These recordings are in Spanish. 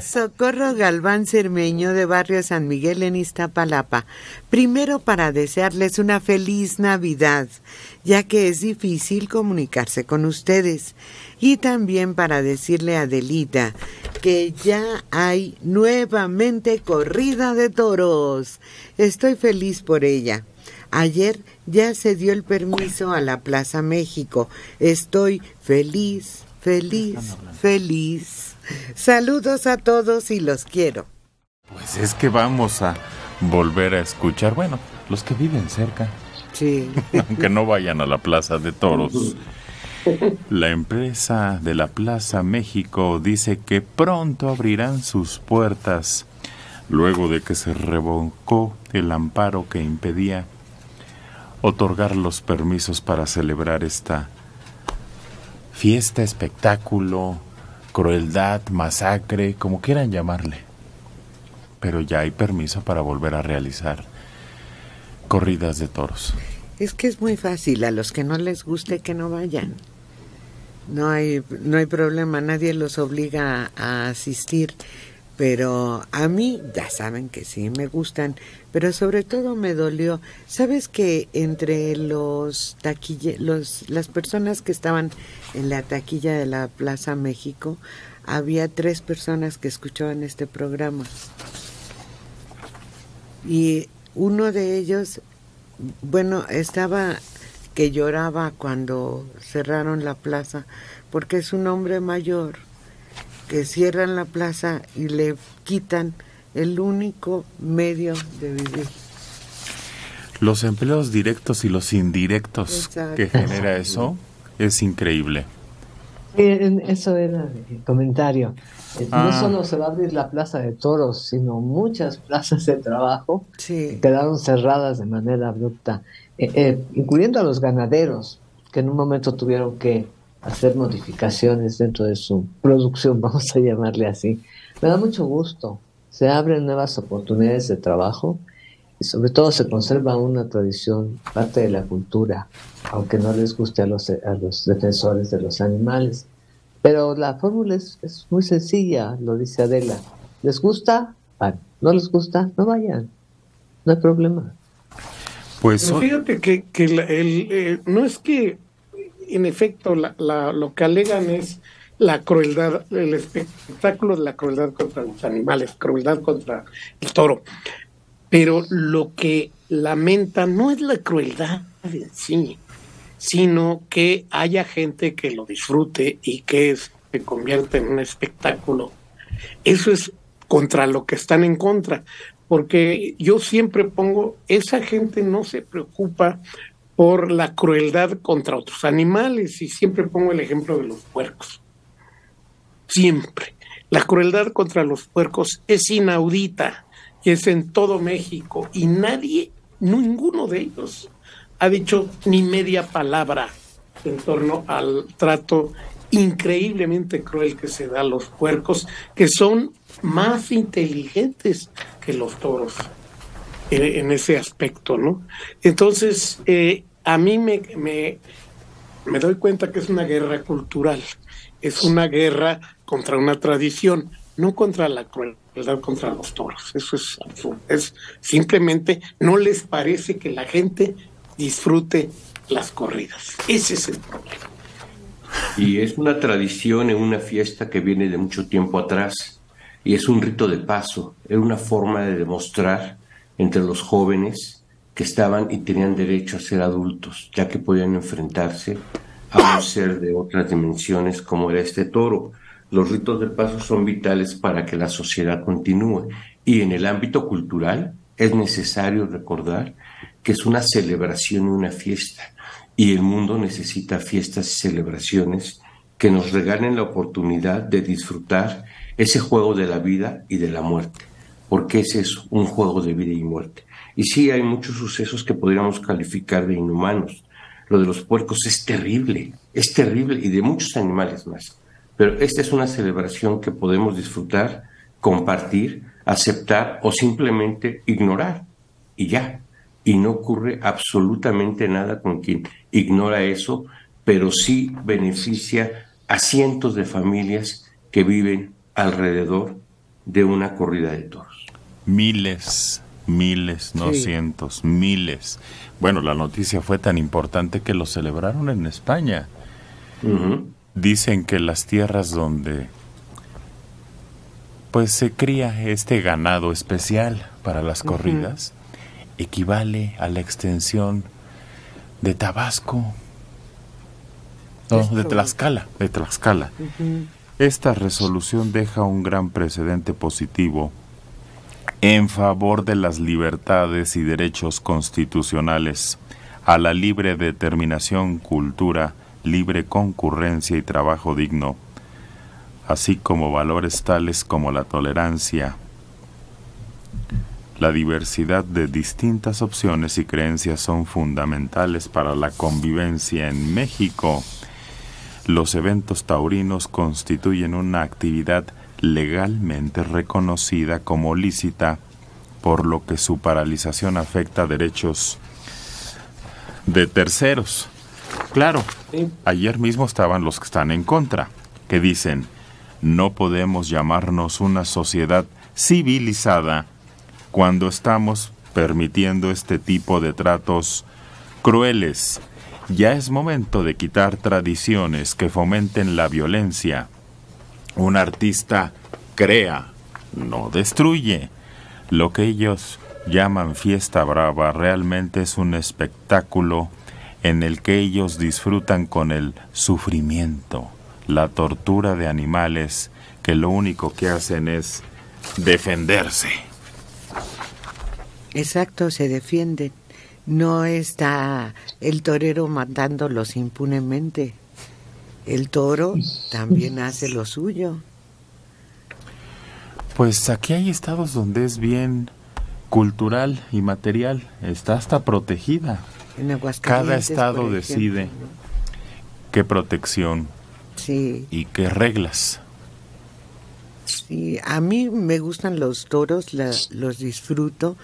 Socorro Galván Cermeño, de Barrio San Miguel en Iztapalapa. Primero, para desearles una feliz Navidad, ya que es difícil comunicarse con ustedes. Y también para decirle a Adelita que ya hay nuevamente corrida de toros. Estoy feliz por ella. Ayer ya se dio el permiso a la Plaza México. Estoy feliz, feliz, feliz. Saludos a todos y los quiero. Pues es que vamos a volver a escuchar, bueno, los que viven cerca. Sí. Aunque no vayan a la Plaza de Toros. La empresa de la Plaza México dice que pronto abrirán sus puertas, luego de que se revocó el amparo que impedía otorgar los permisos para celebrar esta fiesta, espectáculo, crueldad, masacre, como quieran llamarle. Pero ya hay permiso para volver a realizar corridas de toros. Es que es muy fácil, a los que no les guste que no vayan. No hay problema, nadie los obliga a asistir. Pero a mí, ya saben que sí me gustan, pero sobre todo me dolió. ¿Sabes que entre los las personas que estaban en la taquilla de la Plaza México, había 3 personas que escuchaban este programa? Y uno de ellos, bueno, estaba que lloraba cuando cerraron la plaza, porque es un hombre mayor, que cierran la plaza y le quitan el único medio de vivir. Los empleos directos y los indirectos. Exacto. Que genera eso es increíble. Eso era el comentario. No solo se va a abrir la Plaza de Toros, sino muchas plazas de trabajo que quedaron cerradas de manera abrupta, incluyendo a los ganaderos, que en un momento tuvieron que hacer modificaciones dentro de su producción, vamos a llamarle así. Me da mucho gusto. Se abren nuevas oportunidades de trabajo y sobre todo se conserva una tradición, parte de la cultura, aunque no les guste a los defensores de los animales. Pero la fórmula es muy sencilla, lo dice Adela. ¿Les gusta? Van. ¿No les gusta? No vayan. No hay problema. Pues fíjate que no es que... En efecto, lo que alegan es la crueldad, el espectáculo de la crueldad contra los animales, crueldad contra el toro. Pero lo que lamenta no es la crueldad en sí, sino que haya gente que lo disfrute y que se convierta en un espectáculo. Eso es contra lo que están en contra, porque yo siempre pongo, esa gente no se preocupa por la crueldad contra otros animales, y siempre pongo el ejemplo de los puercos. Siempre. La crueldad contra los puercos es inaudita, y es en todo México, y nadie, ninguno de ellos, ha dicho ni media palabra en torno al trato increíblemente cruel que se da a los puercos, que son más inteligentes que los toros en ese aspecto, ¿no? Entonces, a mí me doy cuenta que es una guerra cultural, es una guerra contra una tradición, no contra la crueldad contra los toros. Eso es absurdo. Es simplemente no les parece que la gente disfrute las corridas. Ese es el problema. Y es una tradición en una fiesta que viene de mucho tiempo atrás, y es un rito de paso, es una forma de demostrar entre los jóvenes que estaban y tenían derecho a ser adultos, ya que podían enfrentarse a un ser de otras dimensiones como era este toro. Los ritos de paso son vitales para que la sociedad continúe, y en el ámbito cultural es necesario recordar que es una celebración y una fiesta, y el mundo necesita fiestas y celebraciones que nos regalen la oportunidad de disfrutar ese juego de la vida y de la muerte. Porque ese es un juego de vida y muerte. Y sí, hay muchos sucesos que podríamos calificar de inhumanos. Lo de los puercos es terrible, y de muchos animales más. Pero esta es una celebración que podemos disfrutar, compartir, aceptar o simplemente ignorar. Y ya. Y no ocurre absolutamente nada con quien ignora eso, pero sí beneficia a cientos de familias que viven alrededor de una corrida de toros. Miles, miles, no cientos, miles. Bueno, la noticia fue tan importante que lo celebraron en España. Uh-huh. Dicen que las tierras donde pues se cría este ganado especial para las corridas equivale a la extensión de Tabasco, de Tlaxcala. Uh-huh. Esta resolución deja un gran precedente positivo en favor de las libertades y derechos constitucionales, a la libre determinación, cultura, libre concurrencia y trabajo digno, así como valores tales como la tolerancia, la diversidad de distintas opciones y creencias son fundamentales para la convivencia en México. Los eventos taurinos constituyen una actividad legalmente reconocida como lícita, por lo que su paralización afecta derechos de terceros. Claro, ayer mismo estaban los que están en contra, que dicen, no podemos llamarnos una sociedad civilizada cuando estamos permitiendo este tipo de tratos crueles. Ya es momento de quitar tradiciones que fomenten la violencia. Un artista crea, no destruye. Lo que ellos llaman fiesta brava realmente es un espectáculo en el que ellos disfrutan con el sufrimiento, la tortura de animales que lo único que hacen es defenderse. Exacto, se defienden. No está el torero matándolos impunemente. El toro también hace lo suyo. Pues aquí hay estados donde es bien cultural y material. Está hasta protegida. En Aguascalientes, cada estado decide qué protección y qué reglas. Sí, a mí me gustan los toros, los disfruto.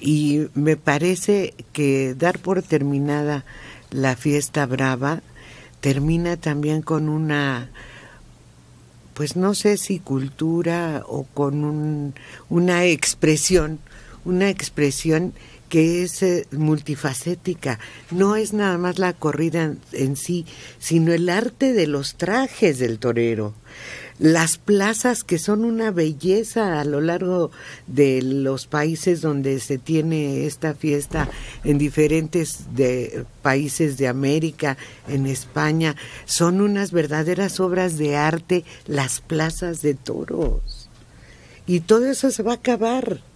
Y me parece que dar por terminada la fiesta brava termina también con una, pues no sé si cultura o con una expresión que es multifacética. No es nada más la corrida en sí, sino el arte de los trajes del torero. Las plazas, que son una belleza a lo largo de los países donde se tiene esta fiesta, en diferentes países de América, en España, son unas verdaderas obras de arte, las plazas de toros. Y todo eso se va a acabar.